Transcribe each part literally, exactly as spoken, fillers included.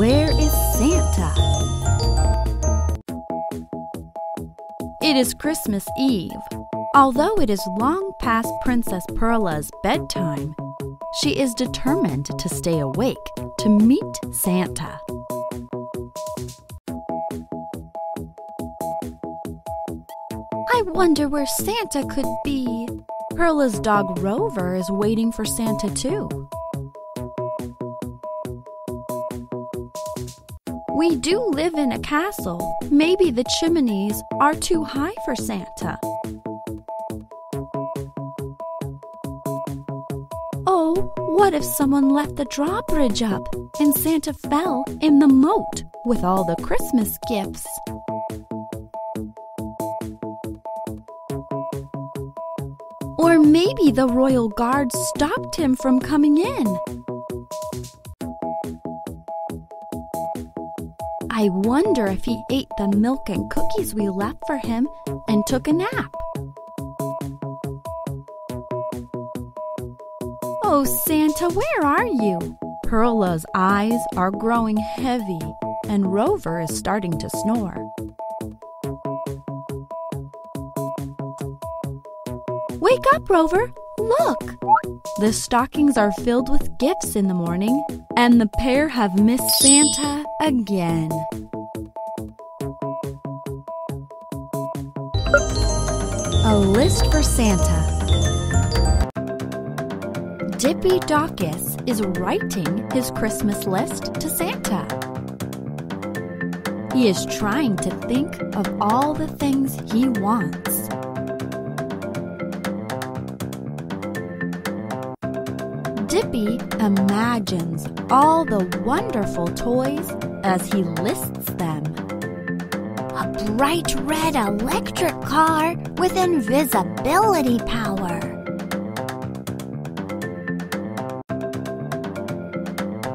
Where is Santa? It is Christmas Eve. Although it is long past Princess Perla's bedtime, she is determined to stay awake to meet Santa. I wonder where Santa could be. Perla's dog Rover is waiting for Santa too. We do live in a castle. Maybe the chimneys are too high for Santa. Oh, what if someone let the drawbridge up and Santa fell in the moat with all the Christmas gifts? Or maybe the royal guard stopped him from coming in. I wonder if he ate the milk and cookies we left for him and took a nap. Oh, Santa, where are you? Perla's eyes are growing heavy, and Rover is starting to snore. Wake up, Rover! Look! The stockings are filled with gifts in the morning, and the pair have missed Santa again. A list for Santa. Dippy Docus is writing his Christmas list to Santa. He is trying to think of all the things he wants. Dippy imagines all the wonderful toys as he lists them. A bright red electric car with invisibility power.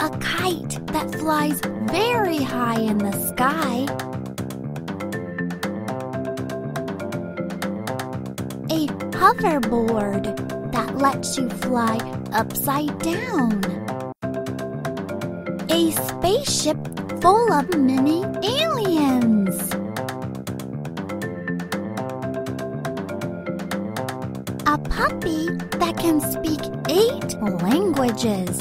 A kite that flies very high in the sky. A hoverboard that lets you fly upside down. A spaceship full of mini aliens. A puppy that can speak eight languages.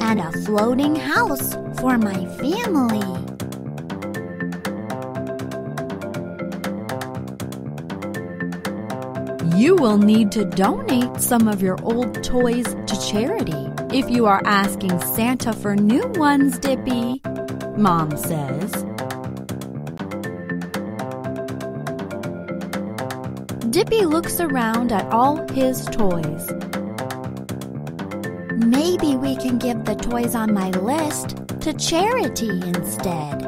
And a floating house for my family. You will need to donate some of your old toys to charity if you are asking Santa for new ones, Dippy, Mom says. Dippy looks around at all his toys. Maybe we can give the toys on my list to charity instead.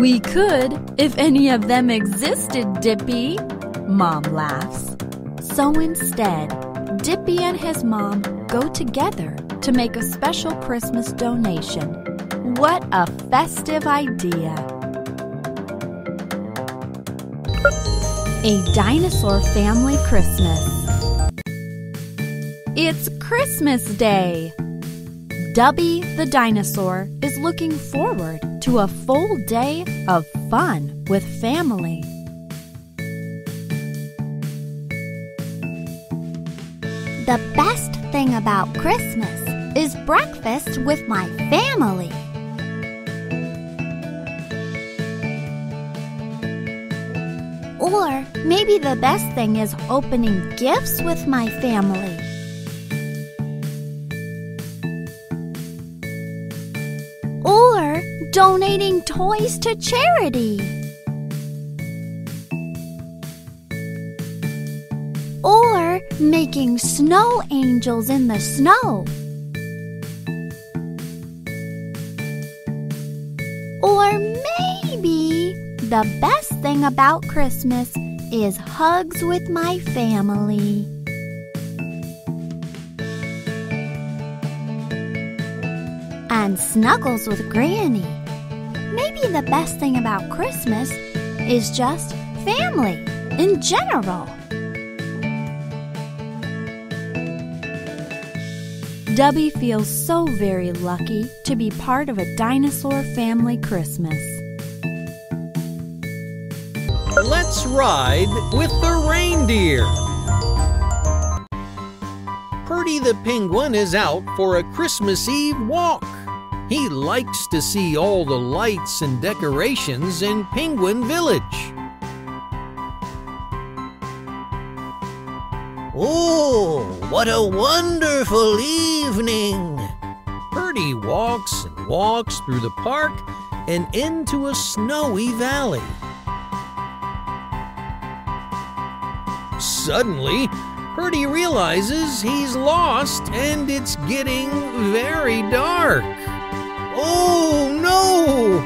We could, if any of them existed, Dippy, Mom laughs. So instead, Dippy and his mom go together to make a special Christmas donation. What a festive idea! A dinosaur family Christmas. It's Christmas Day! Dubby the dinosaur is looking forward to a full day of fun with family. The best thing about Christmas is breakfast with my family. Or maybe the best thing is opening gifts with my family. Or donating toys to charity. Or making snow angels in the snow. Or maybe the best thing about Christmas is hugs with my family. And snuggles with Granny. Maybe the best thing about Christmas is just family in general. Dubby feels so very lucky to be part of a dinosaur family Christmas. Let's ride with the reindeer. Purdy the penguin is out for a Christmas Eve walk. He likes to see all the lights and decorations in Penguin Village. Oh, what a wonderful evening! Purdy walks and walks through the park and into a snowy valley. Suddenly, Purdy realizes he's lost and it's getting very dark. Oh no!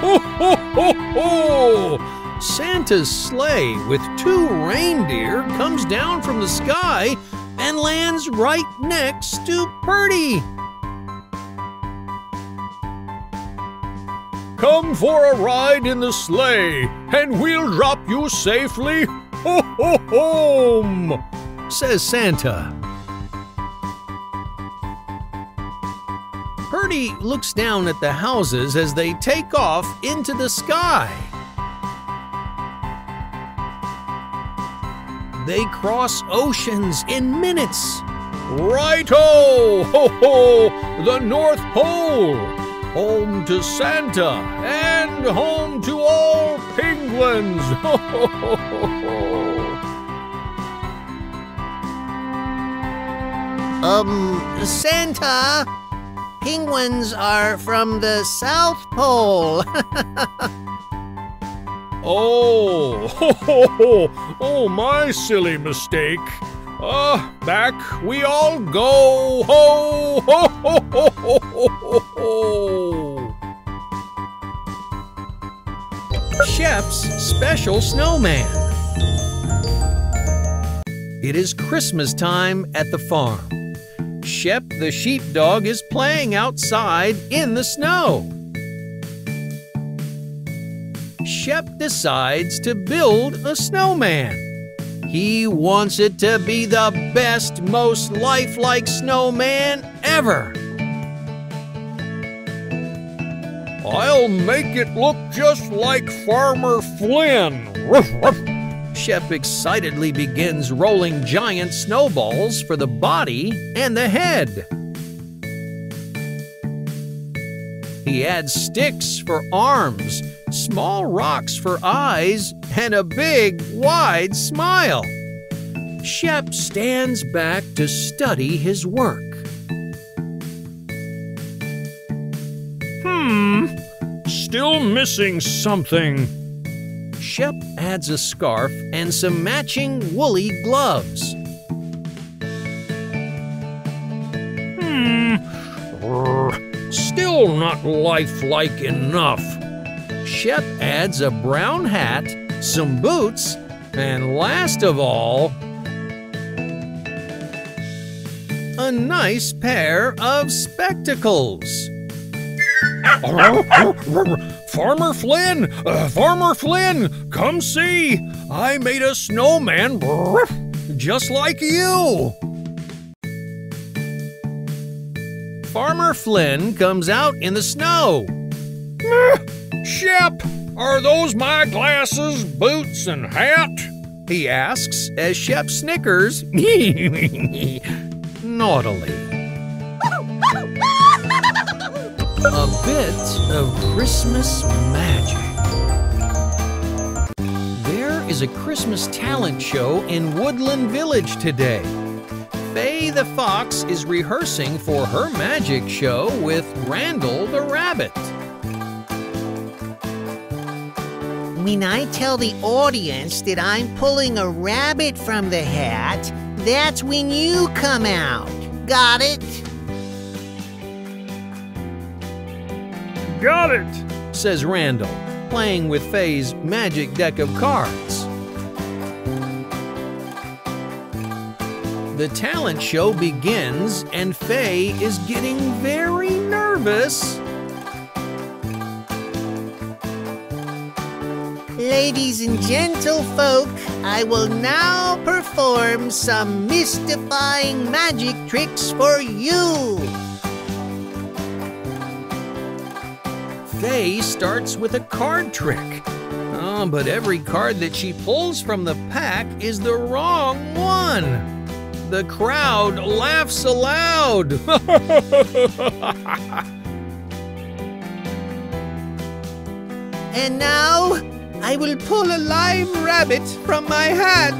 Ho ho ho ho! Santa's sleigh with two reindeer comes down from the sky and lands right next to Purdy. Come for a ride in the sleigh, and we'll drop you safely ho ho home, says Santa. Purdy looks down at the houses as they take off into the sky. They cross oceans in minutes. Right-o, ho-ho, the North Pole. Home to Santa and home to all penguins. Ho, ho, ho, ho, ho. Um, Santa, penguins are from the South Pole. Oh, ho, ho, ho, oh, my silly mistake. Ah, uh, back we all go, ho, ho, ho, ho, ho, ho, ho. Shep's Special Snowman. It is Christmas time at the farm. Shep the sheepdog is playing outside in the snow. Shep decides to build a snowman. He wants it to be the best, most lifelike snowman ever. I'll make it look just like Farmer Flynn. Ruff, ruff. Shep excitedly begins rolling giant snowballs for the body and the head. He adds sticks for arms, small rocks for eyes, and a big, wide smile. Shep stands back to study his work. Hmm, still missing something. Shep adds a scarf and some matching woolly gloves. Still not lifelike enough. Shep adds a brown hat, some boots, and last of all, a nice pair of spectacles. Farmer Flynn, uh, Farmer Flynn, come see. I made a snowman just like you. Farmer Flynn comes out in the snow. Shep, are those my glasses, boots, and hat? He asks as Shep snickers naughtily. A bit of Christmas magic. There is a Christmas talent show in Woodland Village today. Faye the Fox is rehearsing for her magic show with Randall the Rabbit. When I tell the audience that I'm pulling a rabbit from the hat, that's when you come out. Got it? Got it, says Randall, playing with Faye's magic deck of cards. The talent show begins, and Faye is getting very nervous. Ladies and gentlefolk, I will now perform some mystifying magic tricks for you. Faye starts with a card trick. Oh, but every card that she pulls from the pack is the wrong one. The crowd laughs aloud. And now, I will pull a live rabbit from my hat.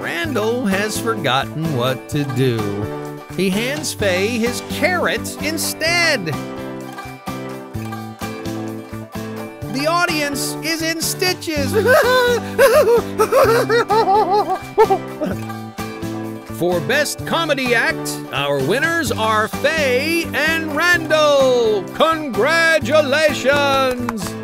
Randall has forgotten what to do. He hands Faye his carrot instead. The audience is in stitches. For Best Comedy Act, our winners are Faye and Randall. Congratulations!